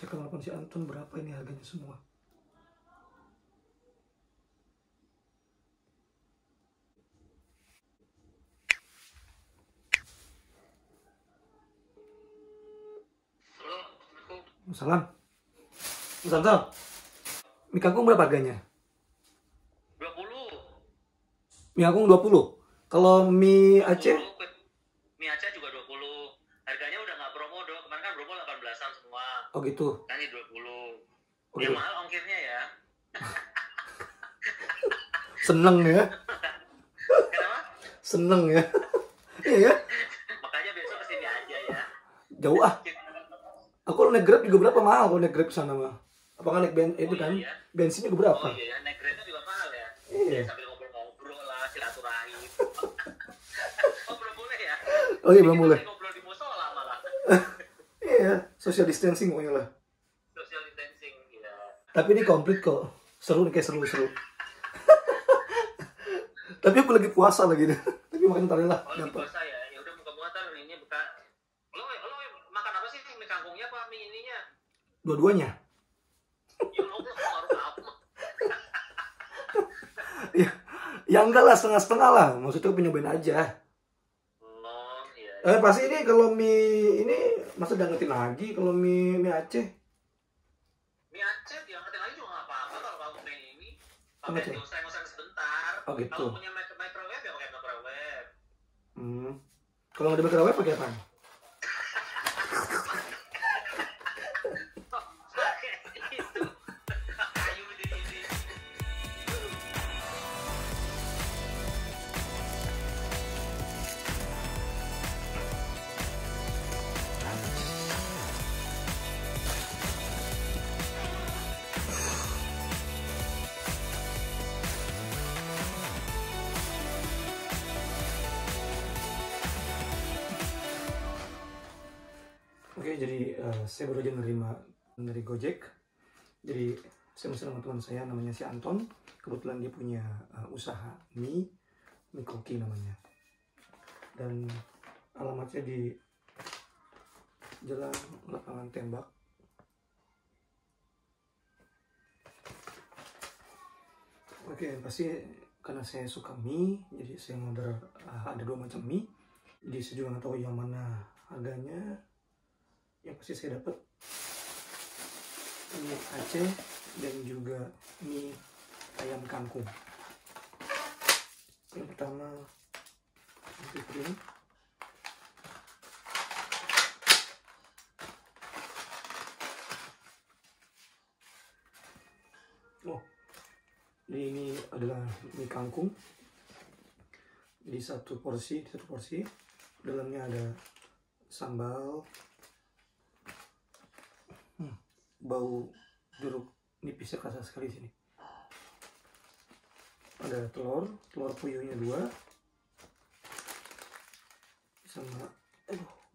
Saya ke telepon si Anton, berapa ini harganya semua. Salam. Mas Anton, mie kangkung berapa harganya? 20. Mie kangkung 20. Kalau mie Aceh? 20. Mie Aceh juga 20. Harganya udah nggak promo, Dok. Kemarin kan promo 18-an semua. Oh gitu. Kan ini 20. Okay. Ya mahal ongkirnya ya. Seneng ya. Kenapa? Seneng ya. Iya ya. Makanya besok kesini aja ya. Jauh ah. Aku naik Grab juga berapa mahal, kalau naik Grab sana mah. Apakah naik itu kan? Iya. Bensinnya juga berapa? Oh iya, naik Grabnya juga mahal ya. Iya. Sambil ngobrol-ngobrol lah, silaturahim. Oh belum boleh ya? Oh iya belum boleh. Ngobrol di musola malah. Iya, social distancing pokoknya lah. Social distancing ya. Tapi ini komplit kok. Seru nih, kayak seru-seru. Tapi aku lagi puasa lagi nih. Tapi makan ntar lah. Oh lagi puasa ya? Ya udah muka-muka ntar ini buka. Lo makan apa sih? Mie kangkungnya apa mie ininya? Dua-duanya. Ya enggak lah, setengah-setengah lah, maksudnya aku nyobain aja. Oh, iya. Pasti ini kalau mie ini masa udah ngerti lagi kalau mie Aceh. Mie Aceh yang ngerti lagi juga nggak apa-apa kalau kamu main ini. Pakai ngoseng-ngoseng sebentar. Oh gitu. Kalau punya microwave ya pakai microwave. Kalau nggak ada microwave pakai apa? Oke, jadi saya baru aja menerima dari Gojek. Jadi saya mesen sama teman saya namanya si Anton. Kebetulan dia punya usaha mie koki namanya. Dan alamatnya di Jalan Lapangan Tembak. Oke, pasti karena saya suka mie, jadi saya order ada dua macam mie. Jadi saya juga nggak tahu yang mana harganya. Yang pasti saya dapat mie Aceh dan juga mie ayam kangkung. Yang pertama ini. Oh, jadi ini adalah mie kangkung. Jadi satu porsi. Dalamnya ada sambal. Bau jeruk nipisnya kerasa sekali sini. Ada telur puyuhnya 2 sama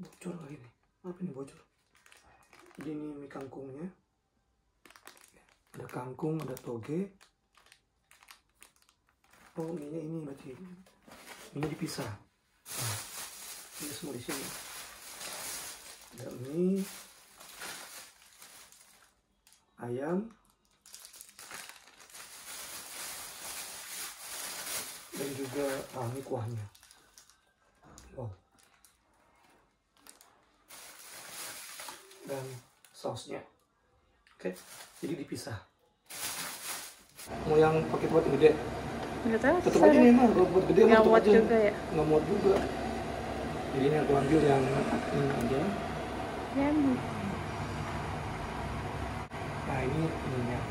bocor lagi nih. Apa ini bocor? Jadi ini mie kangkungnya. Ada kangkung, ada toge. Oh, ini berarti ini dipisah. Nah, ini semua di sini. Ada mie ayam dan juga ini kuahnya. Wow. Dan sausnya. Oke, jadi dipisah. Mau yang pakai buat gede? Enggak tahu. Tutup aja nih, Mas. Buat gede enggak muat juga ya? Enggak muat juga. Jadi ini aku ambil yang ini aja. Nah ini minyak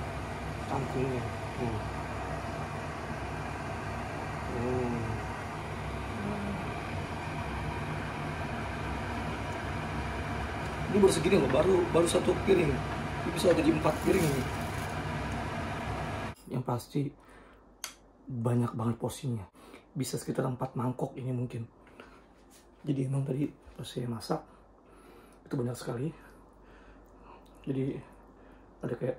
kangkungnya. Ini baru segini loh, baru 1 piring. Ini bisa jadi 4 piring ini. Yang pasti banyak banget porsinya. Bisa sekitar 4 mangkok ini mungkin. Jadi emang tadi pas saya masak itu banyak sekali. Jadi ada kayak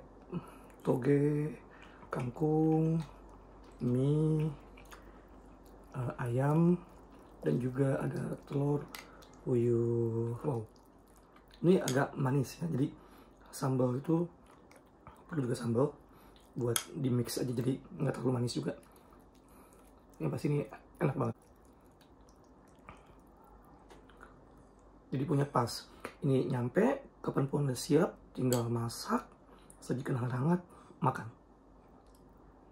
toge, kangkung, mie, ayam, dan juga ada telur puyuh. Wow, ini agak manis ya, jadi sambal itu perlu juga sambal buat di mix aja jadi nggak terlalu manis juga. Yang pasti ini enak banget. Jadi punya pas. Ini nyampe, kapanpun udah siap, tinggal masak, sajikan hangat-hangat, makan.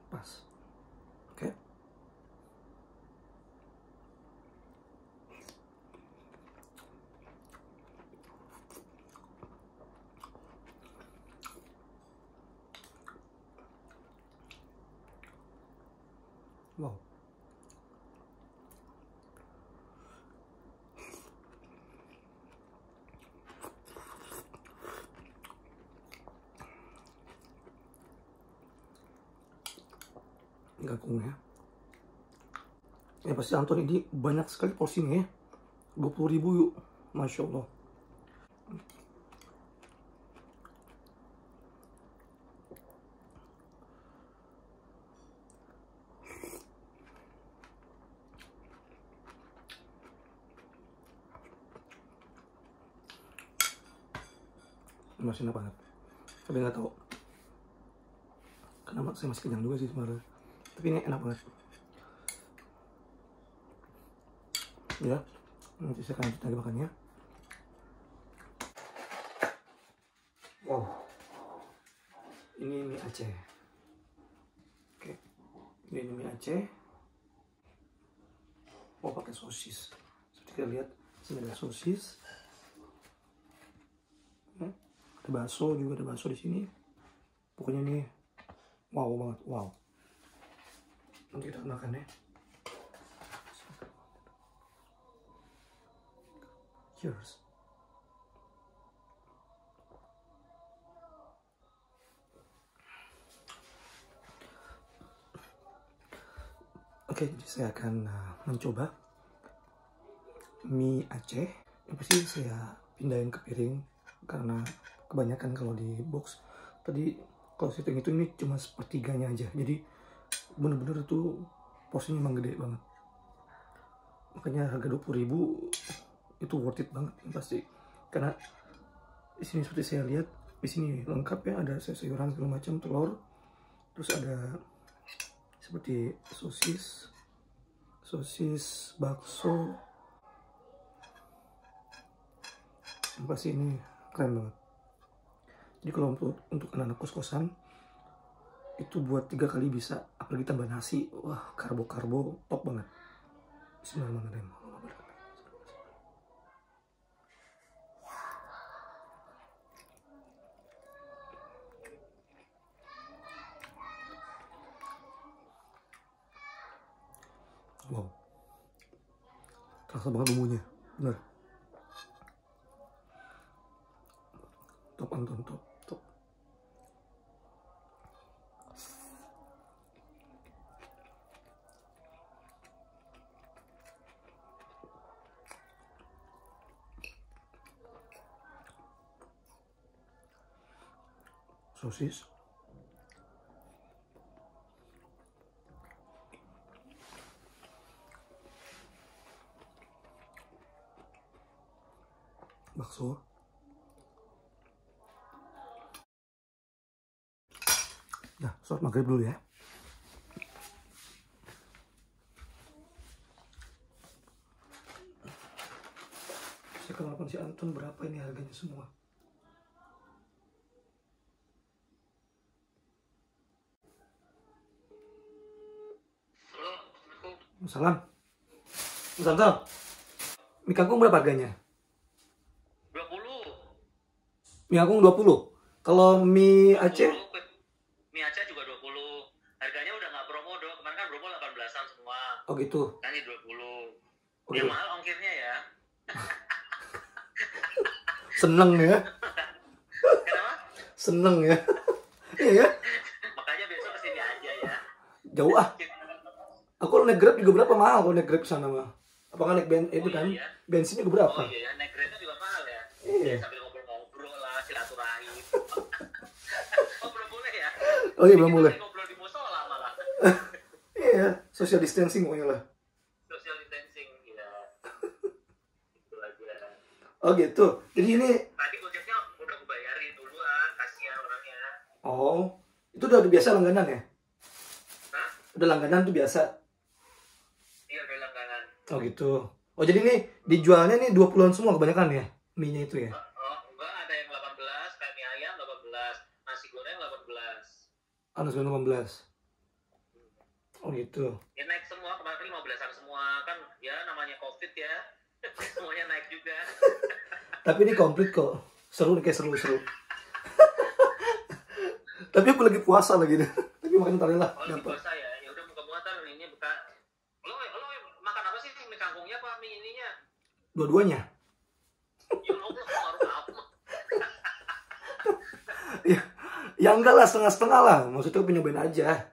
Pas. Oke. Wow. Kangkungnya. Ya pasti Anton ini banyak sekali porsinya ya. 20.000 yuk. Masya Allah. Masih enak banget. Tapi nggak tahu kenapa saya masih kenyang juga sih sebenarnya. Tapi ini enak banget. Ya, nanti saya akan lanjut lagi makannya. Wow, ini mie Aceh. Oke, ini mie Aceh. Oh, pakai sosis. Seperti kita lihat, sini ada sosis. Ada bakso juga, ada bakso di sini. Pokoknya ini wow banget, wow. Nanti kita makan ya. Cheers. Oke, jadi saya akan mencoba mie Aceh. Yang pasti saya pindahin ke piring karena kebanyakan kalau di box tadi kalau saya hitung-hitung ini cuma sepertiganya aja. Jadi bener-bener itu porsinya emang gede banget, makanya harga 20.000 itu worth it banget yang pasti, karena di sini seperti saya lihat di sini lengkap ya, ada sayuran segala macam, telur, terus ada seperti sosis, bakso. Yang pasti ini keren banget. Jadi kalau untuk anak-anak kos-kosan itu buat 3 kali bisa, apalagi tambah nasi, wah karbo top banget. Bismillahirrahmanirrahim. Wow, terasa banget bumbunya, bener. Top Anton, top. Sosis, bakso, nah sholat maghrib dulu ya. Saya kenalkan si Anton berapa ini harganya semua. Salam. Mas Anton, mie kangkung berapa harganya? 20. Mie kangkung 20. Kalau mie Aceh? Mie Aceh juga 20. Harganya udah nggak promo dong. Kemarin kan promo 18-an semua. Oh gitu. Kan ini 20. Okay. Yang mahal ongkirnya ya. Seneng ya. Kenapa? Seneng ya. Iya ya. Makanya besok kesini aja ya. Jauh ah. Aku naik Grab juga berapa mahal, kalau naik Grab sana mah. Apakah naik itu kan? Iya. Bensinnya juga berapa? Oh iya, naik Grabnya juga mahal ya. Iya. Sambil ngobrol-ngobrol lah, silaturahmi. Oh belum boleh ya? Oh iya belum boleh. Ngobrol di musola malah. Iya, social distancing pokoknya lah. Social distancing ya. Itu lagi ya. Oh gitu. Jadi ini. Tadi Gojeknya udah aku bayarin duluan. Oh, itu udah biasa langganan ya? Hah? Udah langganan tuh biasa? Iya, udah langganan. Oh gitu. Oh jadi nih dijualnya nih 20-an semua kebanyakan ya? Mie-nya itu ya? Oh enggak, ada yang 18, kayak mie ayam 18, nasi goreng 18. Nasi goreng 18? Oh gitu. Ya naik semua, kemarin 15-an semua. Kan ya namanya Covid ya, semuanya naik juga. Tapi ini komplit kok. Seru nih, kayak seru-seru. Tapi aku lagi puasa lagi deh. Tapi makan ntar lah. Kalau puasa ya, ya udah buka-buka ntar ini buka. Lo makan apa sih? Mie kangkungnya apa mie ininya? Dua-duanya. Ya Allah, harus apa? Ya enggak lah, setengah-setengah lah. Maksudnya aku nyobain aja.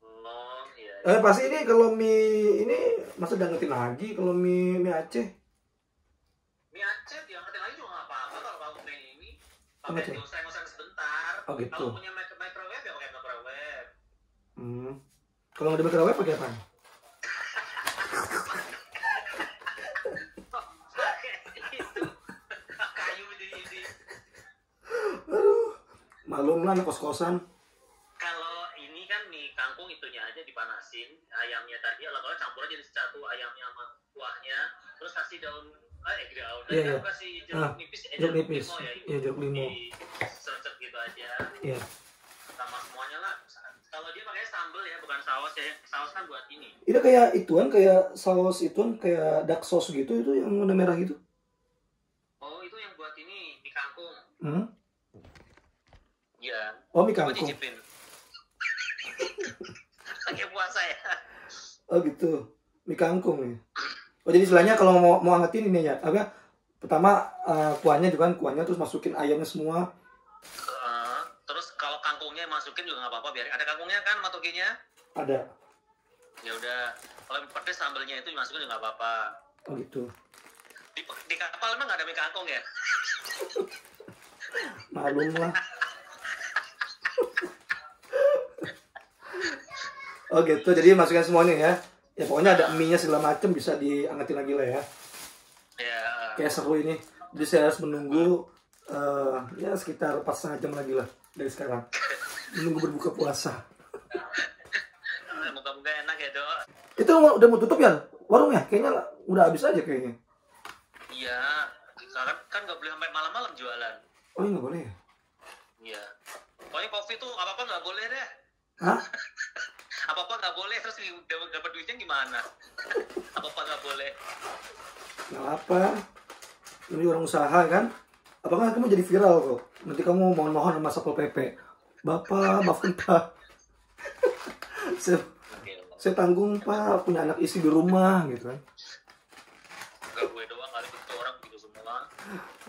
Oh, iya, iya. Pasti ini kalau mie ini masa diangkatin lagi kalau mie Aceh. Mie Aceh diangkatin lagi juga nggak apa-apa kalau mau kayak ini. Pakai diusang-usang sebentar. Oh gitu. Kalau punya microwave ya pakai microwave. Kalau nggak ada microwave pakai apa? Malum lah anak kos-kosan. Kalau ini kan mie kangkung itunya aja dipanasin, ayamnya tadi kalau campur aja satu ayamnya sama kuahnya, terus kasih daun yeah, apa sih jeruk nipis. Limo, ya, yeah, jeruk limo. Disercet gitu aja. Iya. Yeah. Sama semuanya lah. Kalau dia makanya sambal ya, bukan saus ya. Saus kan buat ini. Itu kayak ituan, kayak saus ituan, kayak dark sauce gitu, itu yang warna merah gitu. Oh, itu yang buat ini mie kangkung. Hmm? Ya. Oh, mie kangkung. Lagi puasa ya. Oh gitu. Mie kangkung ya. Oh jadi istilahnya kalau mau angetin ini ya, apa? Pertama kuahnya juga kan, kuahnya terus masukin ayamnya semua. Terus kalau kangkungnya masukin juga nggak apa-apa, biar ada kangkungnya kan matokinya? Ada. Ya udah. Kalau pedes sambelnya itu masukin juga nggak apa-apa. Oh gitu. Di kapal emang nggak ada mie kangkung ya? Malum lah. Oh gitu, jadi masukkan semuanya ya. Ya pokoknya ada mie-nya segala macem, bisa diangetin lagi lah ya. Iya. Kayak seru ini. Jadi saya harus menunggu ya sekitar 4,5 jam lagi lah dari sekarang. Menunggu berbuka puasa. Moga-moga enak ya Dok. Itu udah mau tutup ya warungnya? Kayaknya udah habis aja kayaknya. Iya. Kan nggak boleh sampai malam-malam jualan. Oh iya nggak boleh ya? Iya. Pokoknya Covid tuh apa-apa nggak boleh deh. Hah? Apa-apa nggak boleh, terus dapat duitnya gimana? Apa-apa nggak boleh. Nggak apa. Ini orang usaha kan? Apakah kamu jadi viral kok? Nanti kamu mohon sama Satpol PP. Bapak, maafkan Pak. Saya tanggung Pak, punya anak isi di rumah gitu kan. Nggak gue doang kali, begitu orang begitu semua.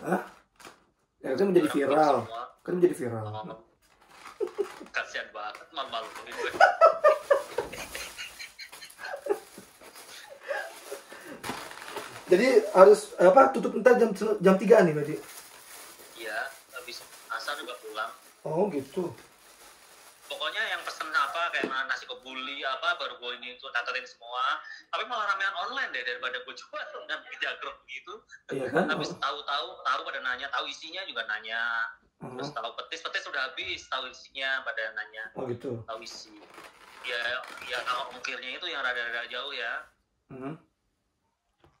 Hah? Ya kan menjadi viral. Kan menjadi viral. Kasihan banget, malu gue. Jadi harus apa tutup ntar jam 3-an nih berarti? Iya, habis asar juga pulang. Oh gitu. Pokoknya yang pesen apa kayak nasi kebuli apa baru gue ini tuh tatarin semua. Tapi malah ramean online deh daripada gue coba dan kerja grup gitu. Iya kan? Habis tahu pada nanya, tahu isinya juga nanya. Terus tahu petis sudah habis, tahu isinya pada nanya. Oh gitu. Tahu isi. Ya kalau ongkirnya itu yang rada-rada jauh ya.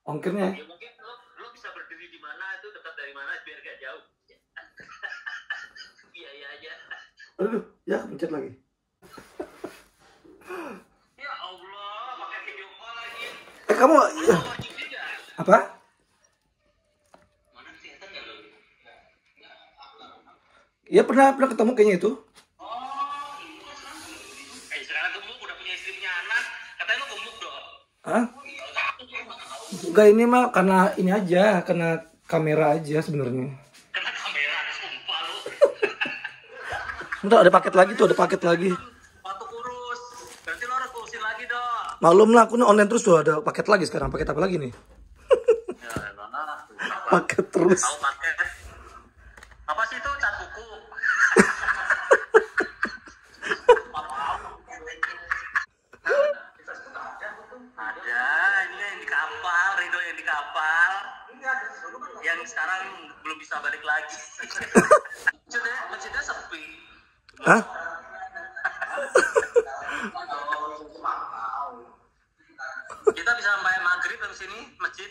Ongkirnya? Ya mungkin lo bisa berdiri di mana itu dekat dari mana biar gak jauh. Iya aja. Aduh, ya pencet lagi. Ya Allah, pakai video call lagi. Kamu ya. Apa? Ya pernah ketemu kayaknya itu. Oh, iya. Sekarang gemuk udah punya istrinya anak, katanya lu gemuk dong. Hah? Enggak, ini mah karena ini aja, karena kamera aja sebenarnya. Karena kamera, sumpah lu. Bentar, ada paket lagi. Waktu kurus, berarti lo harus kurusin lagi dong. Malum lah, aku online terus tuh, ada paket lagi sekarang. Paket apa lagi nih? Ya, enak. Paket terus. Apa sih itu cat buku? Ada ini yang di kapal, Rido yang di kapal, yang sekarang belum bisa balik lagi. Maksudnya sepi. Hah? Kita bisa sampai maghrib di sini masjid.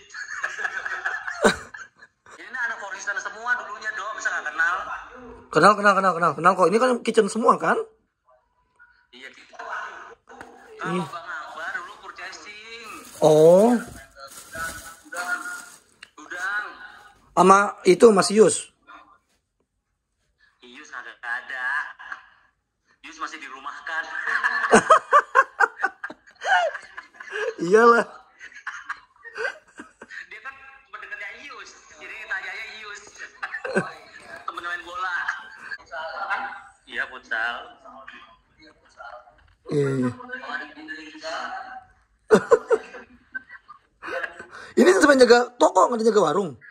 Ini anak Pakistan semua dulunya dong, bisa nggak kenal? Kenal kok. Ini kan kitchen semua kan? Iya gitu. Kalau Bang Akbar dulu purchasing. Oh. Udang. Sama itu Mas Yus. Masih dirumahkan. Iyalah. Dia kan mendekatnya Ius, jadi tanyanya Ius. Temen main bola. Iya futsal. Ini cuma jaga toko, nggak jaga warung.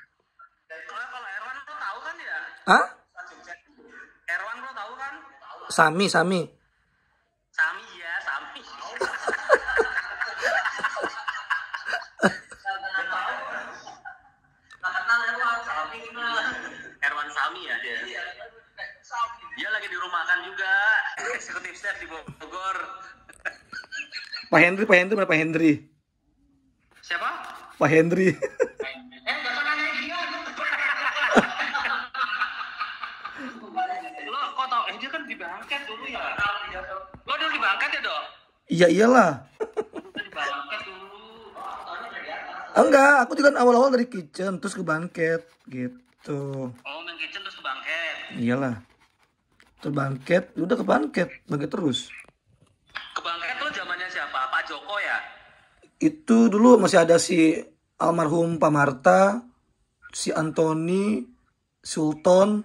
Kalau Erwan lo tahu kan ya? Hah? Erwan lo tahu kan? Sami ya, Sami. Erwan Sami ya dia. Dia lagi dirumahkan juga. Eksekutif chef di Bogor. Pak Hendri mana Pak Hendri? Siapa? Pak Hendri. Iya iyalah. Enggak, aku juga awal-awal dari kitchen terus ke bangket gitu. Oh, main kitchen terus ke bangket. Iyalah. Terbangket, udah ke bangket, bangket terus. Ke bangket lo zamannya siapa? Pak Joko ya? Itu dulu masih ada si almarhum Pak Marta, si Antoni, Sultan.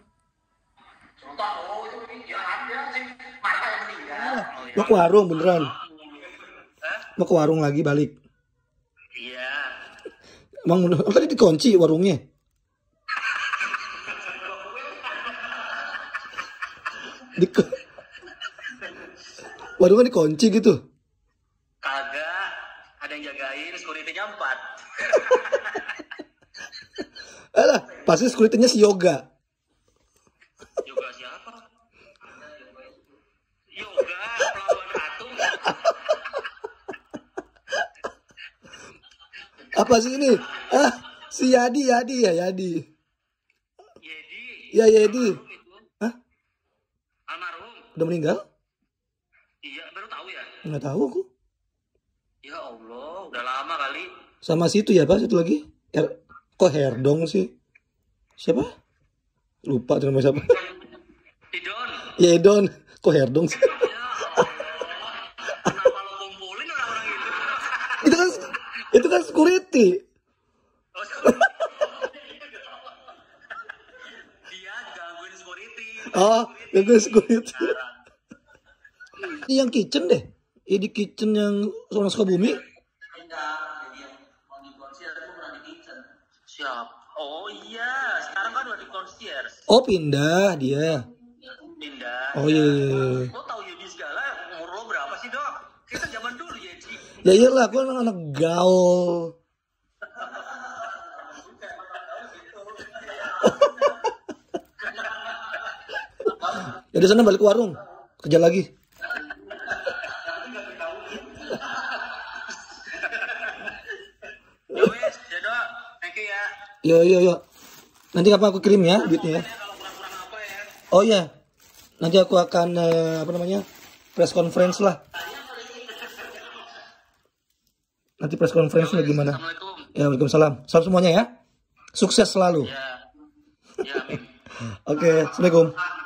Sultan, oh itu ya ada si Marta yang meninggal. Mau ke warung beneran. Mau ke warung lagi balik. Iya. Emang tadi dikunci warungnya. Warungnya dikunci gitu. Kagak, ada yang jagain, sekuritinya 4. Alah, pasti sekuritinya si Yoga. Yoga siapa? Yoga pelabuhan Atung. Apa sih ini? Ah, si Yadi. Hah? Almarhum. Udah meninggal? Iya, baru tahu ya? Nggak tahu aku. Ya Allah, udah lama kali. Sama situ ya, Pak, satu lagi. Kok Herdong sih? Siapa? Lupa nama siapa. Idon. Ya Idon. Kok Herdong sih? Itu kan security. Dia gangguin security. Oh, gangguin security. Ini yang kitchen deh. Ya di kitchen yang seorang Sukabumi. Enggak, jadi yang mau di concierge aku pernah di kitchen. Siap. Oh iya, sekarang kan udah di concierge. Oh, pindah dia. Pindah. Oh iya. Lo tau Yudi segala, umur lo berapa sih, Dok? Kita zaman dulu ya, Ci. Ya iyalah, gue anak gaul. Jadi sana balik ke warung, kerja lagi. Yo. Nanti kapan aku kirim ya duitnya ya? Oh iya. Nanti aku akan press conference lah. Nanti press conference-nya gimana? Ya, waalaikumsalam. Salam semuanya ya. Sukses selalu. Ya. Oke, Assalamualaikum.